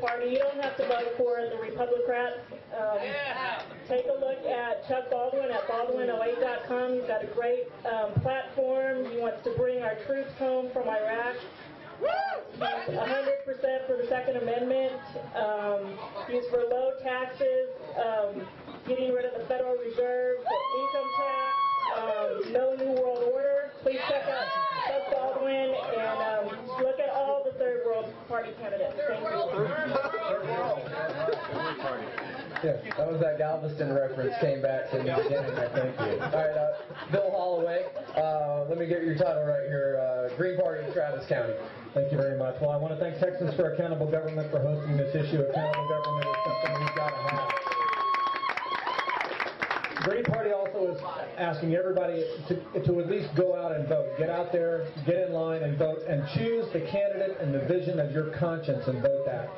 your party. You don't have to vote for the Republicrats. Take a look at Chuck Baldwin at baldwin08.com. He's got a great platform. He wants to bring our troops home from Iraq. He's 100% for the Second Amendment. He's for low taxes, getting rid of the Federal Reserve, the income tax, no New World Order. Please check out Chuck Baldwin and look at all the Third World Party candidates. Thank you. Yeah, that was that Galveston reference came back to the beginning. Thank you. All right, Bill Holloway, let me get your title right here. Green Party, Travis County. Thank you very much. Well, I want to thank Texans for Accountable Government for hosting this issue. Accountable government is something we've got to have. Green Party also is asking everybody to at least go out and vote. Get out there, get in line and vote, and choose the candidate and the vision of your conscience and vote that.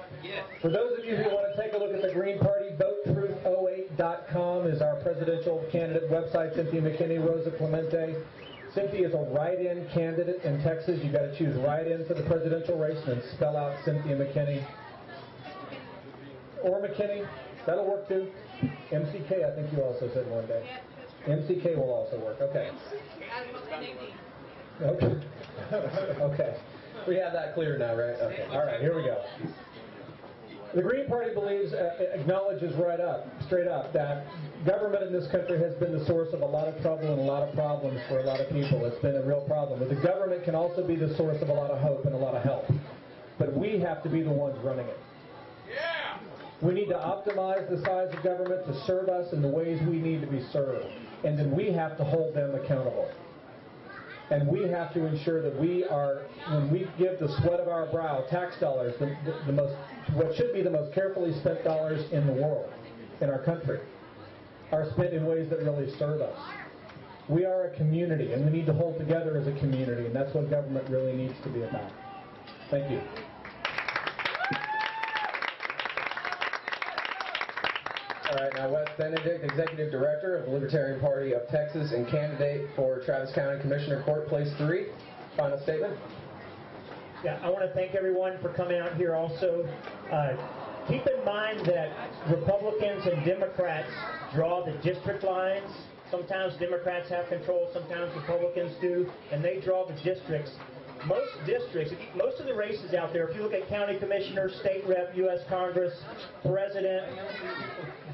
For those of you who want to take a look at the Green Party, VoteTruth08.com is our presidential candidate website. Cynthia McKinney, Rosa Clemente. Cynthia is a write-in candidate in Texas. You've got to choose write-in for the presidential race and then spell out Cynthia McKinney. Or McKinney. That'll work too. MCK, I think you also said one day. MCK will also work. Okay. Okay. Okay. We have that clear now, right? Okay. All right. Here we go. The Green Party believes, acknowledges right up, straight up, that government in this country has been the source of a lot of trouble and a lot of problems for a lot of people. It's been a real problem. But the government can also be the source of a lot of hope and a lot of help. But we have to be the ones running it. Yeah. We need to optimize the size of government to serve us in the ways we need to be served. And then we have to hold them accountable. And we have to ensure that we are, when we give the sweat of our brow, tax dollars, what should be the most carefully spent dollars in the world, in our country, are spent in ways that really serve us. We are a community, and we need to hold together as a community, and that's what government really needs to be about. Thank you. All right, now Wes Benedict, Executive Director of the Libertarian Party of Texas and candidate for Travis County Commissioner Court, Place 3. Final statement. Yeah, I want to thank everyone for coming out here also. Keep in mind that Republicans and Democrats draw the district lines. Sometimes Democrats have control, sometimes Republicans do, and they draw the districts. Most districts, most of the races out there, if you look at county commissioner, state rep, U.S. Congress, president,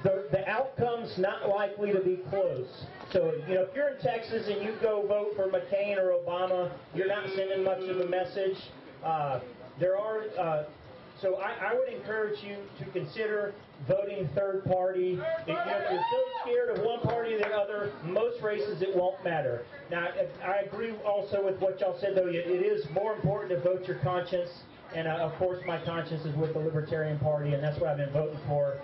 the outcome's not likely to be close. So, you know, if you're in Texas and you go vote for McCain or Obama, you're not sending much of a message. So I would encourage you to consider voting third party. If you're so scared of one party or the other, most races it won't matter. Now, I agree also with what y'all said, though. It is more important to vote your conscience. And, of course, my conscience is with the Libertarian Party, and that's what I've been voting for.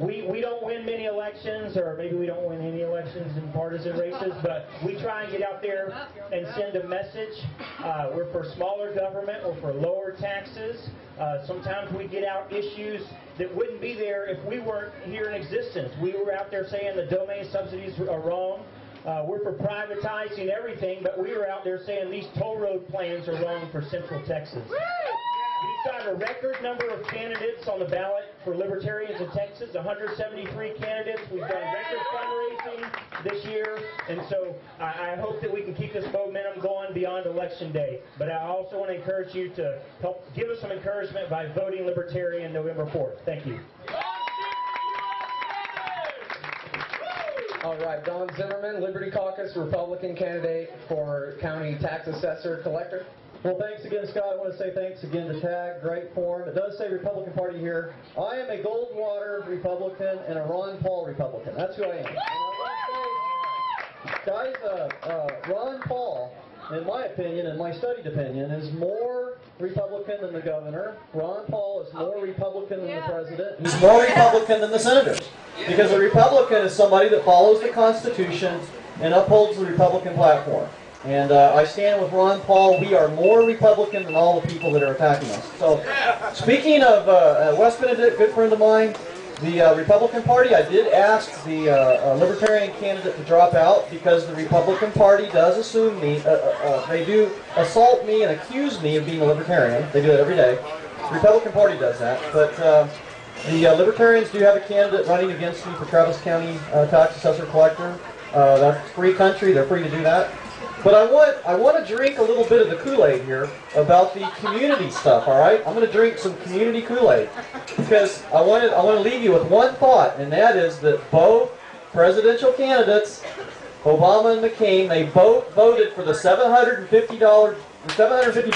We don't win many elections, or maybe we don't win any elections in partisan races, but we try and get out there and send a message. We're for smaller government, we're for lower taxes. Sometimes we get out issues that wouldn't be there if we weren't here in existence. We were out there saying the domain subsidies are wrong. We're for privatizing everything, but we were out there saying these toll road plans are wrong for Central Texas. We've got a record number of candidates on the ballot for Libertarians in Texas, 173 candidates. We've done record fundraising this year, and so I hope that we can keep this momentum going beyond Election Day. But I also want to encourage you to help give us some encouragement by voting Libertarian November 4th. Thank you. All right, Don Zimmerman, Liberty Caucus, Republican candidate for county tax assessor collector. Well, thanks again, Scott. I want to say thanks again to TAG. Great forum. It does say Republican Party here. I am a Goldwater Republican and a Ron Paul Republican. That's who I am. And I want to say, guys, Ron Paul, in my opinion, in my studied opinion, is more Republican than the governor. Ron Paul is more Republican than the president. He's more Republican than the senators. Because a Republican is somebody that follows the Constitution and upholds the Republican platform. And I stand with Ron Paul. We are more Republican than all the people that are attacking us. So, speaking of Wes Benedict, good friend of mine, the Republican Party, I did ask the Libertarian candidate to drop out because the Republican Party does assume me, they do assault me and accuse me of being a Libertarian. They do it every day. The Republican Party does that. But the Libertarians do have a candidate running against them for Travis County tax assessor collector. That's free country. They're free to do that. But I want to drink a little bit of the Kool-Aid here about the community stuff. All right, I'm going to drink some community Kool-Aid because I want to leave you with one thought, and that is that both presidential candidates, Obama and McCain, they both voted for the $750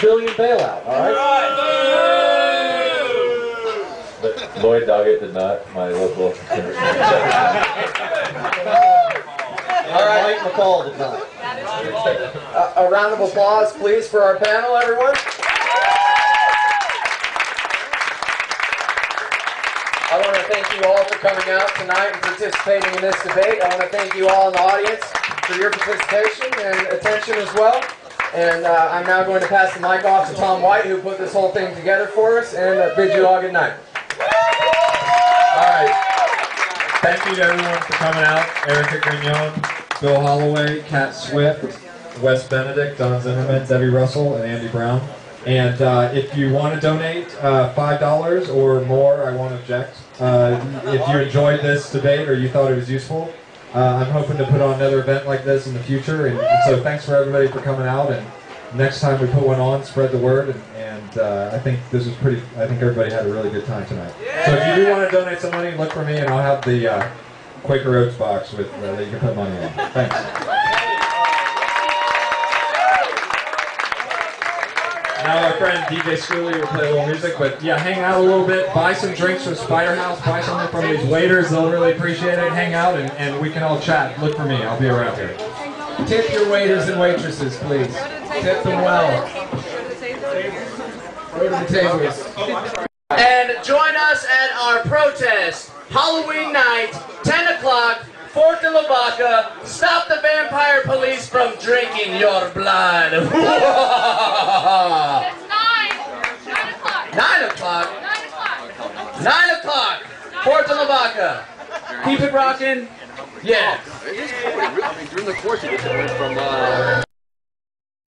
billion bailout. All right. But Lloyd Doggett did not. My local. All right, Mike McCaul did not. A round of applause, please, for our panel, everyone. I want to thank you all for coming out tonight and participating in this debate. I want to thank you all in the audience for your participation and attention as well. And I'm now going to pass the mic off to Tom White, who put this whole thing together for us, and bid you all good night. All right. Thank you to everyone for coming out. Erica Grignon, Bill Holloway, Kat Swift, Wes Benedict, Don Zimmerman, Debbie Russell, and Andy Brown. And if you want to donate $5 or more, I won't object. If you enjoyed this debate or you thought it was useful, I'm hoping to put on another event like this in the future. And so thanks for everybody for coming out. And next time we put one on, spread the word. And I think this was pretty. I think everybody had a really good time tonight. Yeah. So if you do want to donate some money, look for me, and I'll have the Quaker Oats box with that you can put money in. Thanks. Now our friend DJ Schooley will play a little music, but yeah, hang out a little bit. Buy some drinks from Spider House. Buy something from these waiters. They'll really appreciate it. Hang out, and we can all chat. Look for me. I'll be around here. Tip your waiters and waitresses, please. Tip them well. And join us at our protest, Halloween night, 10 o'clock, Fort de la Vaca. Stop the vampire police from drinking your blood. It's 9. 9 o'clock. 9 o'clock. 9 o'clock. 9 o'clock. Fort de la Vaca. Keep it rocking. Yeah. During the course, you get to learn from...